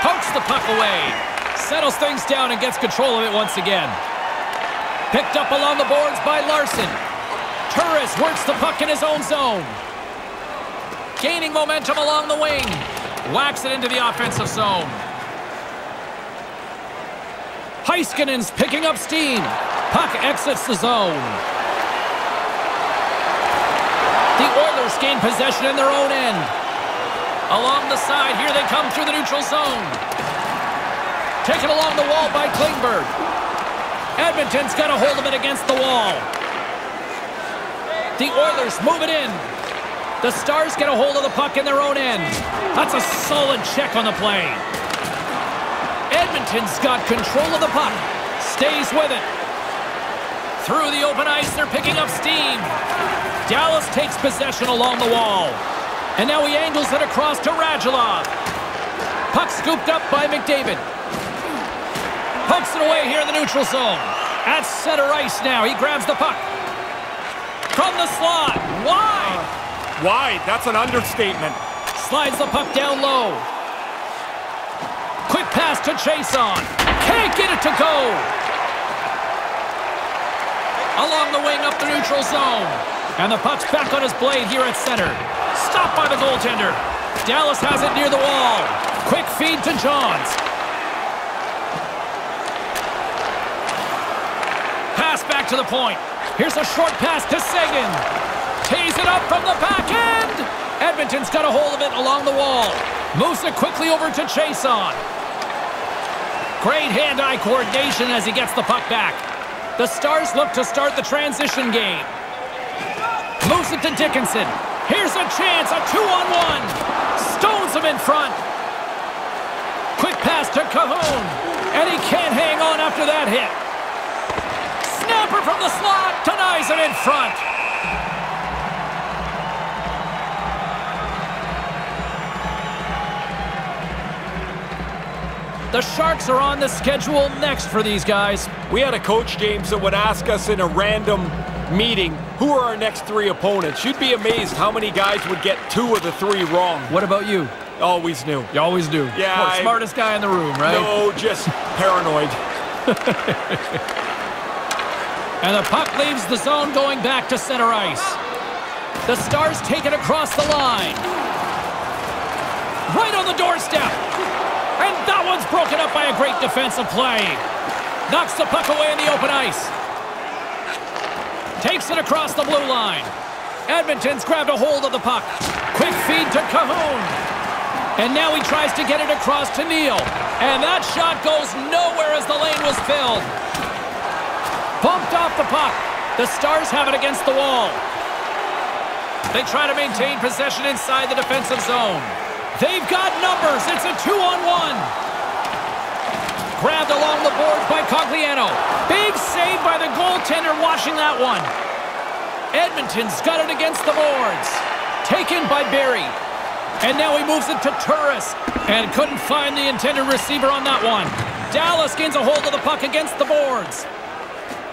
Pokes the puck away. Settles things down and gets control of it once again. Picked up along the boards by Larson. Turris works the puck in his own zone. Gaining momentum along the wing. Whacks it into the offensive zone. Heiskanen's picking up steam. Puck exits the zone. The Oilers gain possession in their own end. Along the side, here they come through the neutral zone. Taken along the wall by Klingberg. Edmonton's got a hold of it against the wall. The Oilers move it in. The Stars get a hold of the puck in their own end. That's a solid check on the play. Edmonton's got control of the puck. Stays with it. Through the open ice, they're picking up steam. Dallas takes possession along the wall. And now he angles it across to Radulov. Puck scooped up by McDavid. Pokes it away here in the neutral zone. At center ice now. He grabs the puck. From the slot. Wide. Wide, that's an understatement. Slides the puck down low. Quick pass to Chason. Can't get it to go. Along the wing, up the neutral zone. And the puck's back on his blade here at center. Stopped by the goaltender. Dallas has it near the wall. Quick feed to Johns. Pass back to the point. Here's a short pass to Sagan. Tees it up from the back end. Edmonton's got a hold of it along the wall. Moves it quickly over to Chason. Great hand-eye coordination as he gets the puck back. The Stars look to start the transition game. Moves it to Dickinson. Here's a chance, a 2-on-1. Stones him in front. Quick pass to Cahoon. And he can't hang on after that hit. Snapper from the slot. Denies it in front. The Sharks are on the schedule next for these guys. We had a coach, James, that would ask us in a random meeting, who are our next 3 opponents? You'd be amazed how many guys would get 2 of the 3 wrong. What about you? Always knew. You always knew. Yeah. Well, smartest guy in the room, right? No, just paranoid. And the puck leaves the zone going back to center ice. The Stars take it across the line. Right on the doorstep. And that one's broken up by a great defensive play. Knocks the puck away in the open ice. Takes it across the blue line. Edmonton's grabbed a hold of the puck. Quick feed to Cahoon. And now he tries to get it across to Neal. And that shot goes nowhere as the lane was filled. Bumped off the puck. The Stars have it against the wall. They try to maintain possession inside the defensive zone. They've got numbers. It's a 2-on-1. Grabbed along the boards by Cogliano. Big save by the goaltender watching that one. Edmonton's got it against the boards. Taken by Barry. And now he moves it to Turris. And couldn't find the intended receiver on that one. Dallas gains a hold of the puck against the boards.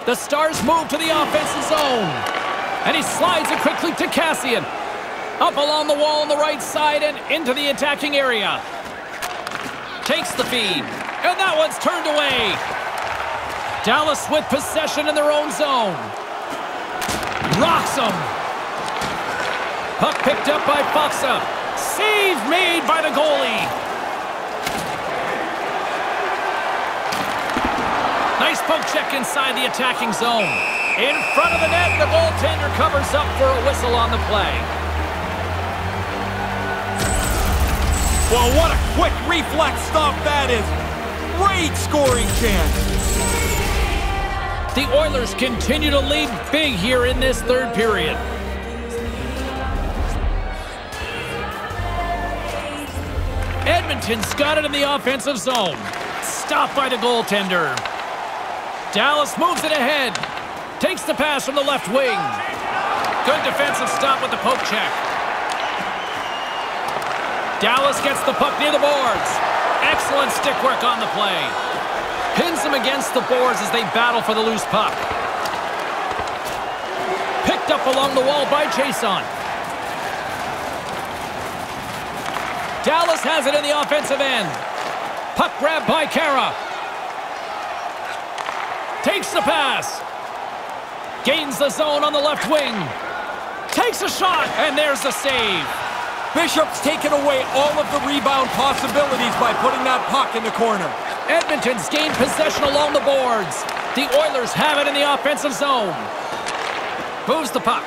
The Stars move to the offensive zone. And he slides it quickly to Cassian. Up along the wall on the right side and into the attacking area. Takes the feed. And that one's turned away. Dallas with possession in their own zone. Rocks him. Puck picked up by Faksa. Save made by the goalie. Nice poke check inside the attacking zone. In front of the net, the goaltender covers up for a whistle on the play. Well, what a quick reflex stop that is. great scoring chance. The Oilers continue to lead big here in this third period. Edmonton's got it in the offensive zone. Stopped by the goaltender. Dallas moves it ahead. Takes the pass from the left wing. Good defensive stop with the poke check. Dallas gets the puck near the boards. Excellent stick work on the play. Pins them against the boards as they battle for the loose puck. Picked up along the wall by Chason. Dallas has it in the offensive end. Puck grab by Kara. Takes the pass. Gains the zone on the left wing. Takes a shot, and there's the save. Bishop's taken away all of the rebound possibilities by putting that puck in the corner. Edmonton's gained possession along the boards. The Oilers have it in the offensive zone. Moves the puck.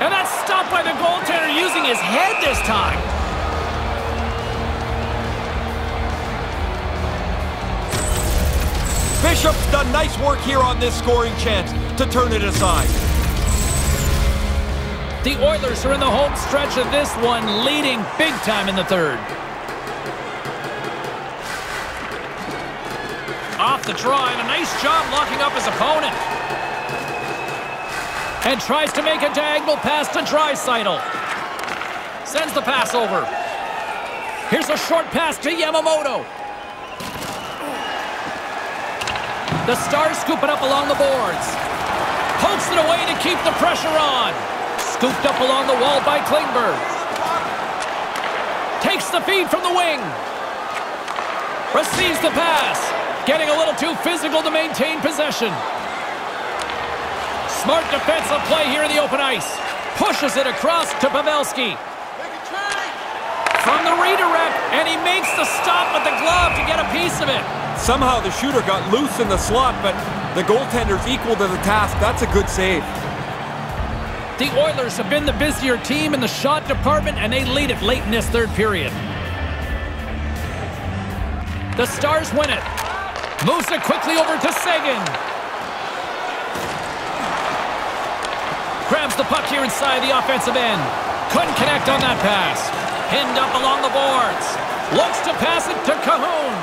And that's stopped by the goaltender using his head this time. Bishop's done nice work here on this scoring chance to turn it aside. The Oilers are in the home stretch of this one, leading big time in the third. Off the draw, and a nice job locking up his opponent. And tries to make a diagonal pass to Draisaitl. Sends the pass over. Here's a short pass to Yamamoto. The Stars scoop it up along the boards. Pokes it away to keep the pressure on. Scooped up along the wall by Klingberg. Takes the feed from the wing. Receives the pass. Getting a little too physical to maintain possession. Smart defensive play here in the open ice. Pushes it across to Pavelski. From the redirect, and he makes the stop with the glove to get a piece of it. Somehow the shooter got loose in the slot, but the goaltender's equal to the task. That's a good save. The Oilers have been the busier team in the shot department, and they lead it late in this third period. The Stars win it. Moves it quickly over to Sagan. Grabs the puck here inside the offensive end. Couldn't connect on that pass. Pinned up along the boards. Looks to pass it to Cahoon.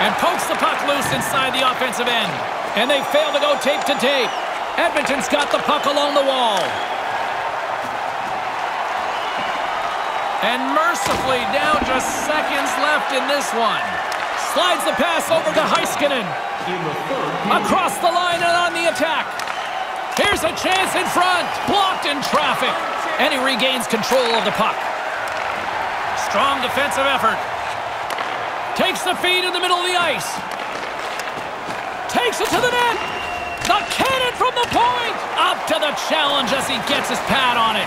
And pokes the puck loose inside the offensive end. And they fail to go tape to tape. Edmonton's got the puck along the wall. And mercifully, now just seconds left in this one. Slides the pass over to Heiskanen. Across the line and on the attack. Here's a chance in front. Blocked in traffic. And he regains control of the puck. Strong defensive effort. Takes the feed in the middle of the ice. Takes it to the net. The cannon from the point. Up to the challenge as he gets his pad on it.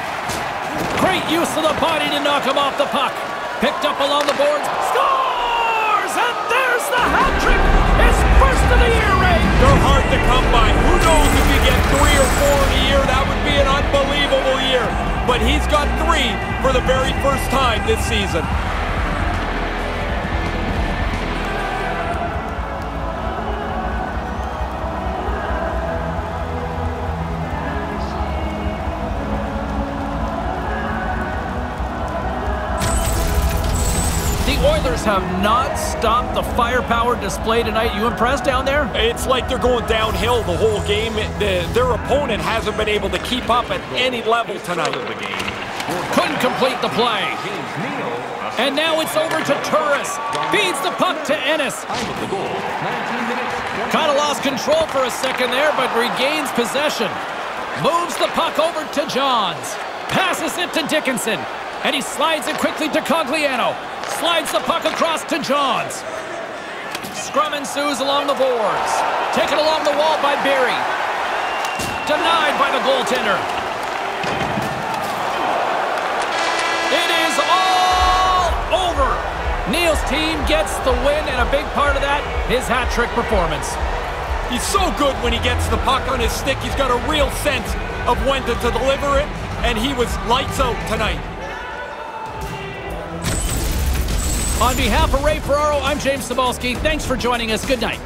Great use of the body to knock him off the puck. Picked up along the boards. Scores! And there's the hat trick. His first of the year, Ray. They're hard to come by. Who knows if you get 3 or 4 in a year, that would be an unbelievable year. But he's got 3 for the very first time this season. Have not stopped the firepower display tonight. You impressed down there? It's like they're going downhill the whole game. Their opponent hasn't been able to keep up at any level tonight. Couldn't complete the play. And now it's over to Turris. Feeds the puck to Ennis. Kind of lost control for a second there, but regains possession. Moves the puck over to Johns. Passes it to Dickinson. And he slides it quickly to Cogliano. Slides the puck across to Johns. Scrum ensues along the boards. Taken along the wall by Barry. Denied by the goaltender. It is all over. Neal's team gets the win, and a big part of that, his hat-trick performance. He's so good when he gets the puck on his stick. He's got a real sense of when to deliver it, and he was lights out tonight. On behalf of Ray Ferraro, I'm James Sabolsky. Thanks for joining us. Good night.